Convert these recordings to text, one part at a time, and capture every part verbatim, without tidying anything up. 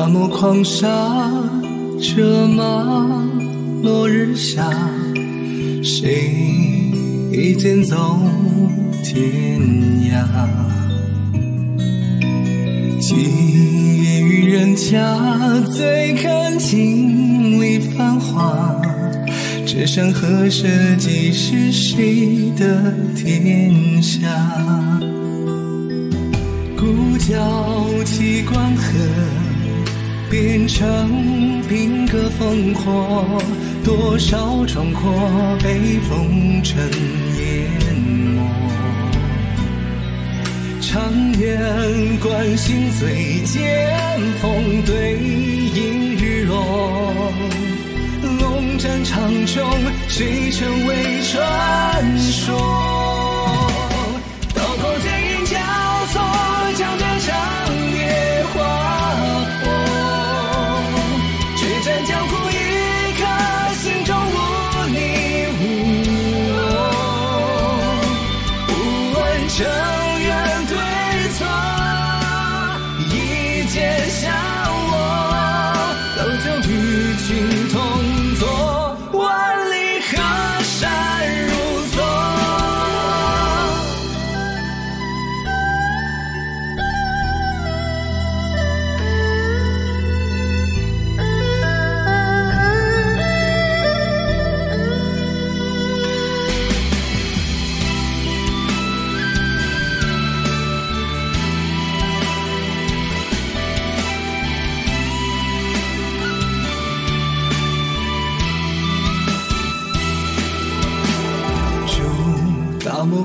沙漠狂沙车马，落日下，谁一肩走天涯？今夜渔人家，醉看锦里繁华，这山河社稷是谁的天下？孤棹起关河。 边城兵戈烽火，多少壮阔被风尘淹没。长烟关心醉，剑锋对影日落。龙战长穹，谁成为传说？刀口剑影交错，江南长。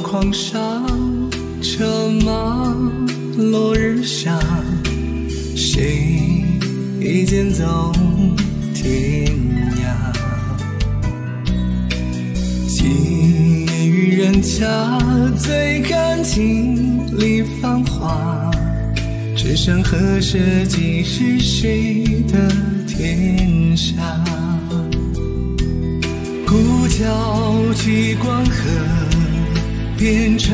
狂沙车马，落日下，谁一肩走天涯？今夜渔人家，醉看锦里繁华，这山河社稷是谁的天下？孤棹起关河。 边城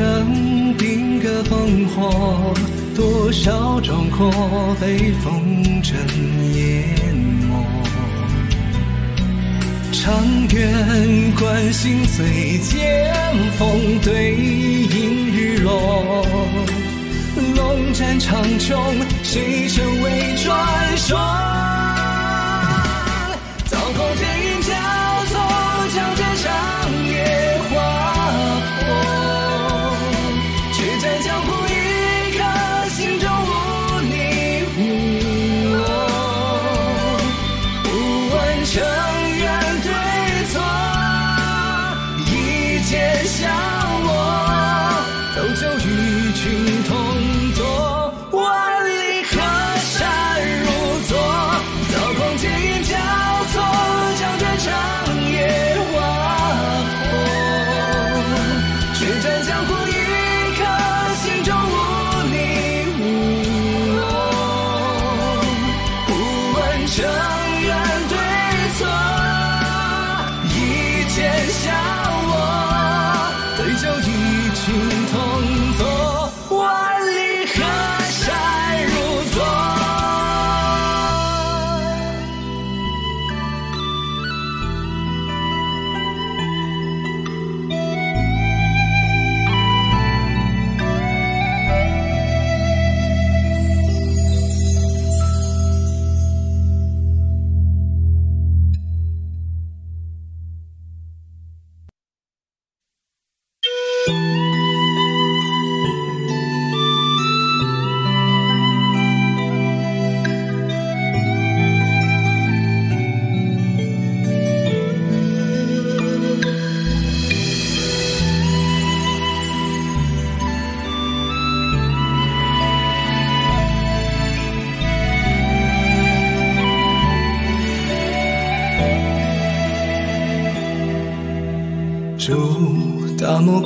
兵戈烽火，多少壮阔被风尘淹没。长远观心醉，剑锋对影日落。龙战长穹，谁成为传说？刀口剑影交错，江山上野。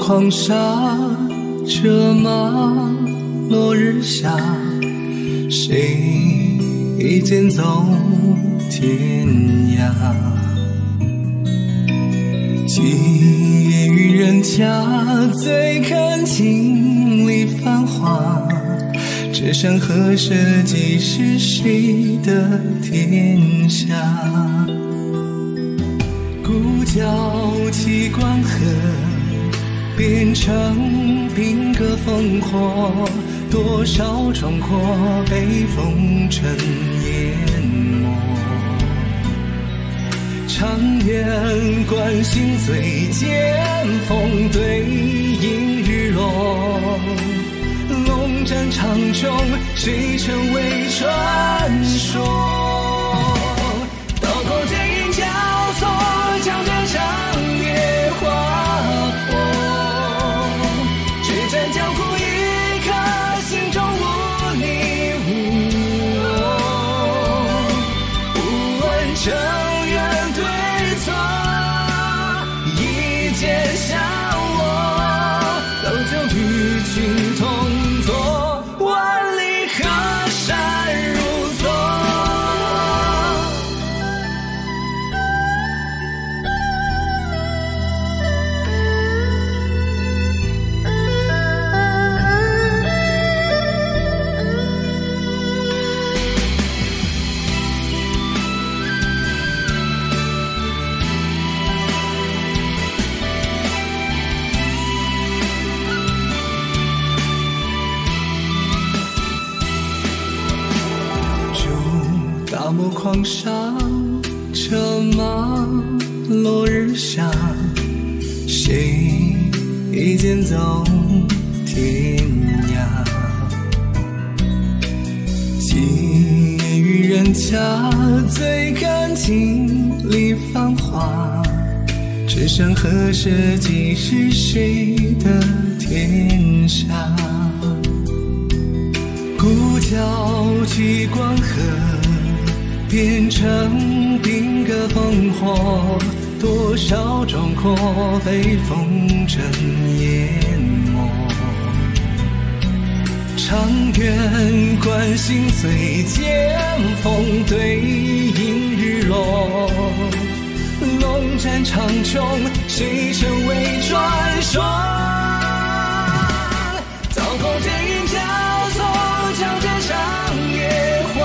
狂沙车马，落日下，谁一肩走天涯？今夜渔人家，醉看锦里繁华，只想何时即是谁的天下？孤角弃关河，边城兵戈烽火，多少壮阔被风尘淹没。长远观星醉，见风对影日落。 龙战长穹，谁成为传说？刀光剑影交错，江战长夜划破。决战江湖一刻，心中无你无我，不问正缘对错，一剑降我，斗酒与君同。 暮狂沙，策马落日下，谁一剑走天涯？今夜与人家，最感情里繁华，只想何时即是谁的天下？孤角弃关河。 边城兵戈烽火，多少壮阔被风尘淹没。长远观星醉，见风对影日落。龙战长穹，谁成为传说？刀光剑影交错，江战长夜划。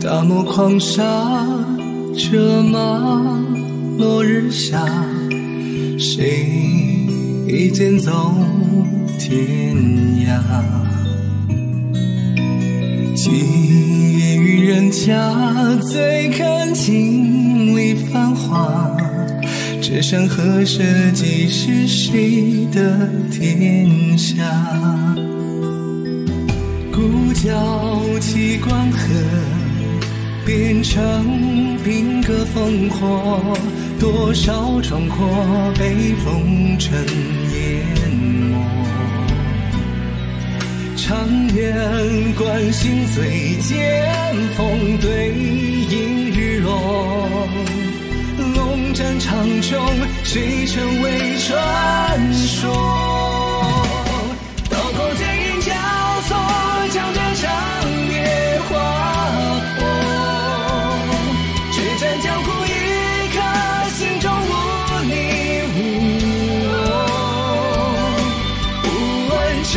大漠狂沙，策马落日下，谁一剑走天涯？今夜与人家，醉看镜里繁华，只想何时即是谁的天下？孤角弃关河。 边城兵戈烽火，多少壮阔被风尘淹没。长长远观星醉间，风对影日落。龙战长穹，谁成为传说？刀光剑影交错，将这场夜划破。决战江湖一刻，心中无你无我，不问这。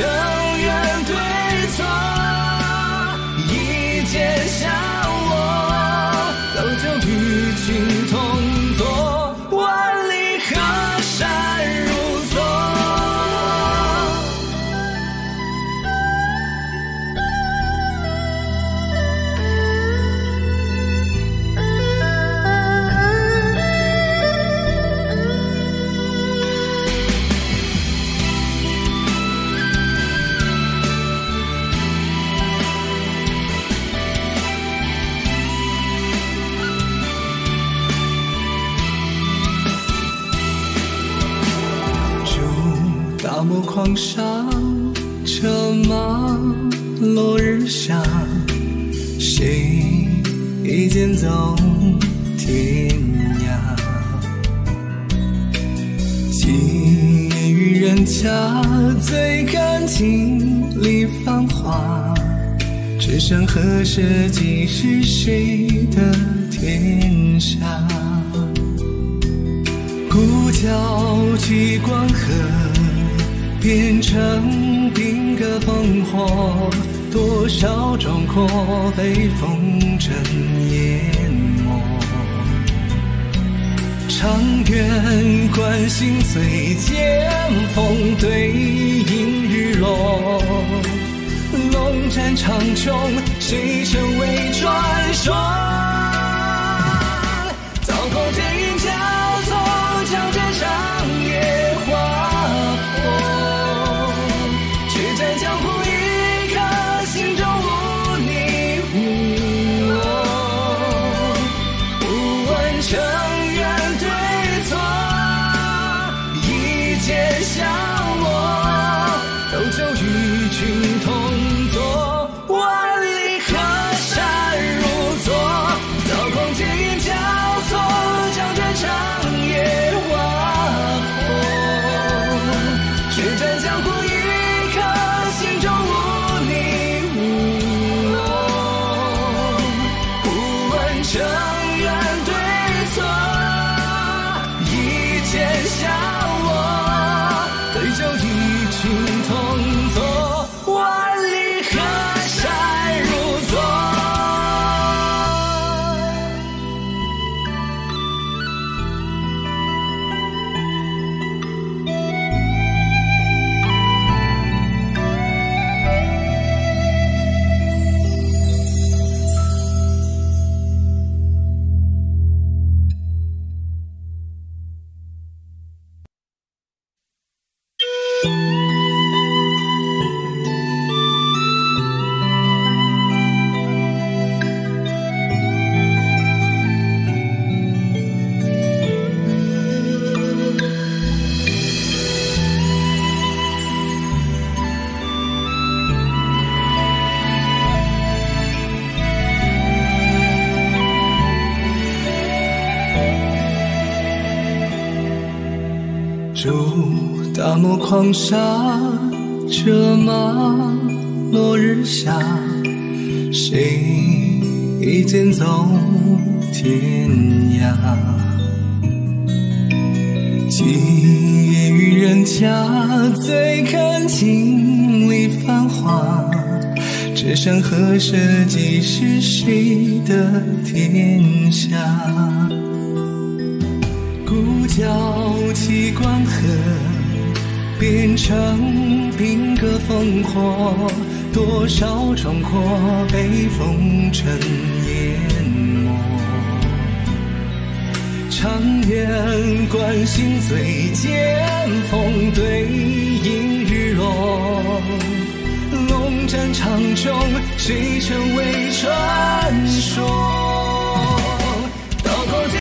狂沙车马落日下，谁一剑走天涯？今夜于人家，最看锦里繁华，只剩何时即是谁的天下？孤棹去关河。 变成定格烽火，多少壮阔被风尘淹没。长远观星醉间，风对影日落。龙战长穹，谁成为传说？刀光剑影交错，将这场夜划。 大漠狂沙，车马落日下，谁一剑走天涯？今夜于人家，醉看锦里繁华，只剩何时即是谁的天下？孤棹起关河。 变成定格烽火，多少壮阔被风尘淹没。长远观星醉间，风对影日落。龙战长穹，谁成为传？